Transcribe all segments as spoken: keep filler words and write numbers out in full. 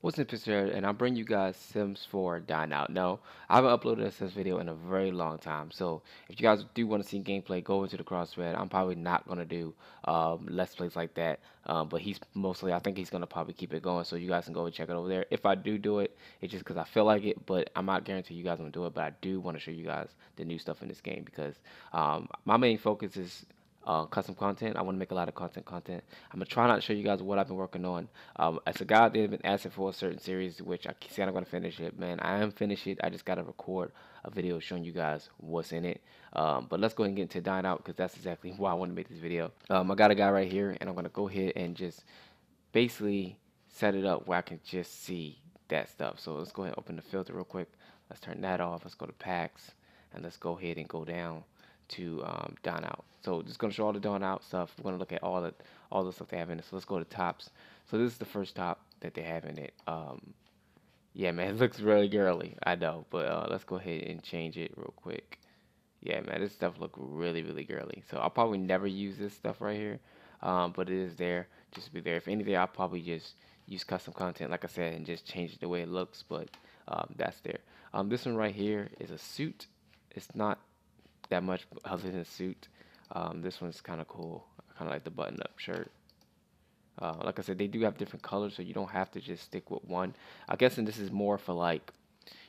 What's in the picture, and I'll bring you guys Sims four Dine Out. Now, I haven't uploaded a Sims video in a very long time, so if you guys do want to see gameplay, go into the Crossfed. I'm probably not going to do um, Let's Plays like that, um, but he's mostly, I think he's going to probably keep it going, so you guys can go and check it over there. If I do do it, it's just because I feel like it, but I'm not guaranteeing you guys I'm going to do it, but I do want to show you guys the new stuff in this game, because um, my main focus is Uh, custom content. I want to make a lot of content content. I'm gonna try not to show you guys what I've been working on. Um, as a guy, they've been asking for a certain series, which I keep saying I'm gonna finish it. Man, I am finished it. I just gotta record a video showing you guys what's in it. Um, but let's go ahead and get into Dine Out, because that's exactly why I want to make this video. Um, I got a guy right here, and I'm gonna go ahead and just basically set it up where I can just see that stuff. So let's go ahead and open the filter real quick. Let's turn that off. Let's go to packs, and let's go ahead and go down to um, Dine Out. So just gonna show all the Dine Out stuff. We're gonna look at all the all the stuff they have in it. So let's go to tops. So this is the first top that they have in it. Um, yeah, man, it looks really girly. I know, but uh, let's go ahead and change it real quick. Yeah, man, this stuff look really really girly. So I'll probably never use this stuff right here, um, but it is there just to be there. If anything, I'll probably just use custom content, like I said, and just change it the way it looks. But um, that's there. Um, this one right here is a suit. It's not that much other than a suit. Um, this one's kind of cool. I kind of like the button-up shirt. Uh, like I said, they do have different colors, so you don't have to just stick with one. I guess, and this is more for like,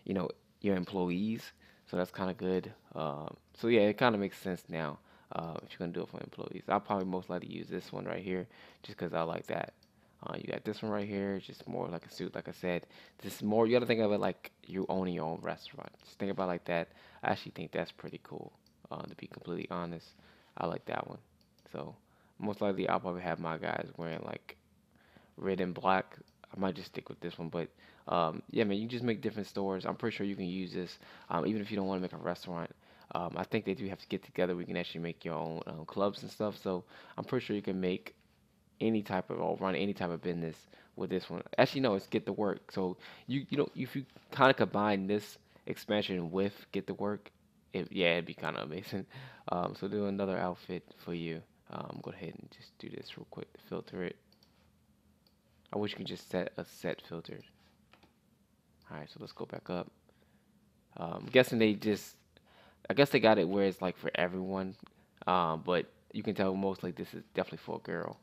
you know, your employees. So that's kind of good. Um, so yeah, it kind of makes sense now uh, if you're gonna do it for employees. I'll probably most likely use this one right here just because I like that. Uh, you got this one right here, just more like a suit. Like I said, this is more. You gotta think of it like you owning your own restaurant. Just think about it like that. I actually think that's pretty cool. Uh, to be completely honest, I like that one. So most likely I'll probably have my guys wearing like red and black. I might just stick with this one, but um, yeah, man, you just make different stores. I'm pretty sure you can use this um, even if you don't want to make a restaurant. Um, I think they do have to get together. We can actually make your own um, clubs and stuff. So I'm pretty sure you can make any type of or run any type of business with this one. Actually, no, it's Get the Work. So you you know if you kind of combine this expansion with Get the Work. It, yeah, it'd be kind of amazing. Um, so do another outfit for you. Um, go ahead and just do this real quick to filter it. I wish you could just set a set filter. Alright, so let's go back up. Um, I'm guessing they just, I guess they got it where it's like for everyone. Um, but you can tell mostly this is definitely for a girl.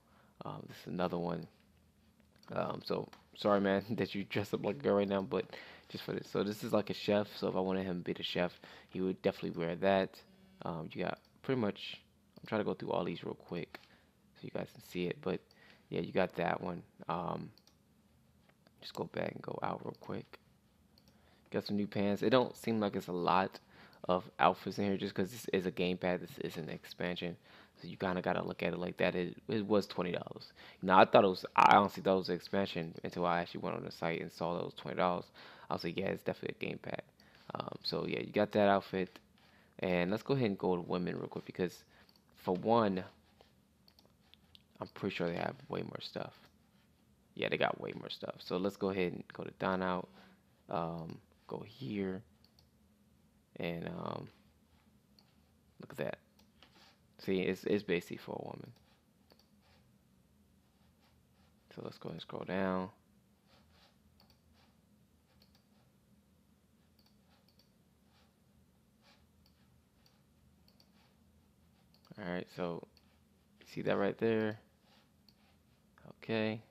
Um, this is another one. Um, so sorry, man, that you dress up like a girl right now, but just for this. So this is like a chef. So if I wanted him to be the chef, he would definitely wear that. Um, you got pretty much. I'm trying to go through all these real quick so you guys can see it. But yeah, you got that one. Um, just go back and go out real quick. Got some new pants. It don't seem like it's a lot of outfits in here, just because this is a game pad. This is an expansion, so you kind of gotta look at it like that. It it was twenty dollars. Now I thought it was. I honestly thought it was an expansion until I actually went on the site and saw that it was twenty dollars. I was like, yeah, it's definitely a game pack. Um, so yeah, you got that outfit, and let's go ahead and go to women real quick, because for one, I'm pretty sure they have way more stuff. Yeah, they got way more stuff. So let's go ahead and go to Dine Out. Um, go here, and um, look at that. See, it's it's basically for a woman. So let's go ahead and scroll down. Alright, so see that right there. Okay.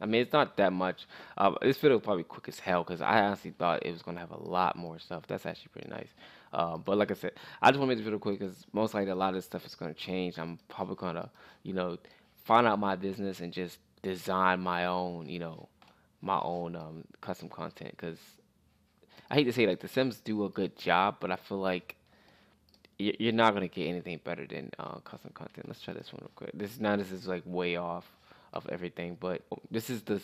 I mean, it's not that much. Um, this video was probably quick as hell, because I honestly thought it was going to have a lot more stuff. That's actually pretty nice. Um, but like I said, I just want to make this video quick, because most likely a lot of this stuff is going to change. I'm probably going to, you know, find out my business and just design my own, you know, my own um, custom content. Because I hate to say, like, the Sims do a good job, but I feel like you're not going to get anything better than uh, custom content. Let's try this one real quick. This now this is like way off of everything, but this is the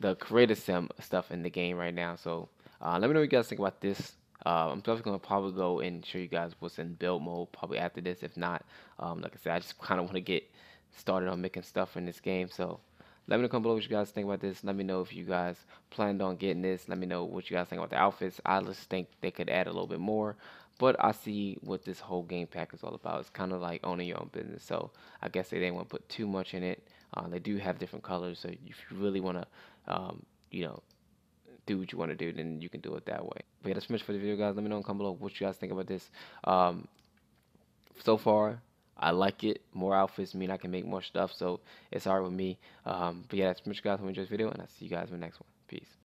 the creator sim stuff in the game right now. So uh, let me know what you guys think about this. Uh, I'm definitely going to probably go and show you guys what's in build mode probably after this. If not, um, like I said, I just kind of want to get started on making stuff in this game. So let me know comment below what you guys think about this. Let me know if you guys planned on getting this. Let me know what you guys think about the outfits. I just think they could add a little bit more. But I see what this whole game pack is all about. It's kind of like owning your own business. So I guess they didn't want to put too much in it. Uh, they do have different colors. So if you really want to um, you know, do what you want to do, then you can do it that way. But yeah, that's pretty much for the video, guys. Let me know and comment below what you guys think about this. Um, so far, I like it. More outfits mean I can make more stuff, so it's alright with me. Um, but yeah, that's pretty much, guys. Hope you enjoyed this video, and I'll see you guys in the next one. Peace.